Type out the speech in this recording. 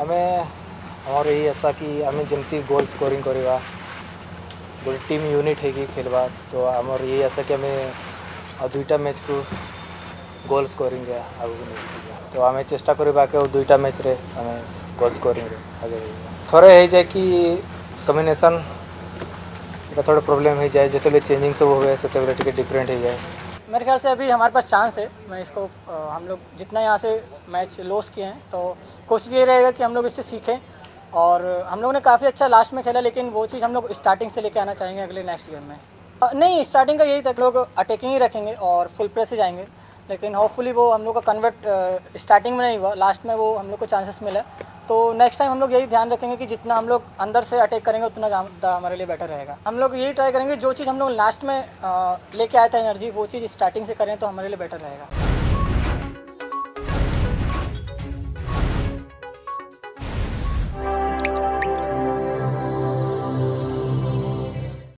आमे और यही ऐसा कि आम जमी गोल स्कोरिंग करवा गोटे टीम यूनिट है खेलवा तो आमर यही आशा कि आम दुईटा मैच को गोल स्कोरिंग आगे नहीं तो आम चेस्टा करवा दुईटा मैच रे आम गोल स्कोरिंग आगे थोड़े हो जाए कि कम्बिनेसन थोड़ा प्रॉब्लम हो जाए जिते चेंजिंग सब हुए से डिफरेंट हो जाए। मेरे ख्याल से अभी हमारे पास चांस है। मैं इसको हम लोग जितना यहाँ से मैच लॉस किए हैं तो कोशिश ये रहेगा कि हम लोग इससे सीखें और हम लोगों ने काफ़ी अच्छा लास्ट में खेला लेकिन वो चीज़ हम लोग स्टार्टिंग से लेके आना चाहेंगे अगले नेक्स्ट गेम में। नहीं स्टार्टिंग का यही तक लोग अटैकिंग ही रखेंगे और फुल प्रेस ही जाएंगे लेकिन होपफुली वो हम लोग का कन्वर्ट स्टार्टिंग में नहीं हुआ, लास्ट में वो हम लोग को चांसेस मिला तो नेक्स्ट टाइम हम लोग यही ध्यान रखेंगे कि जितना हम लोग अंदर से अटैक करेंगे उतना हमारे लिए बेटर रहेगा। हम लोग यही ट्राई करेंगे जो चीज़ हम लोग लास्ट में लेके आए थे एनर्जी वो चीज़ स्टार्टिंग से करें तो हमारे लिए बेटर रहेगा।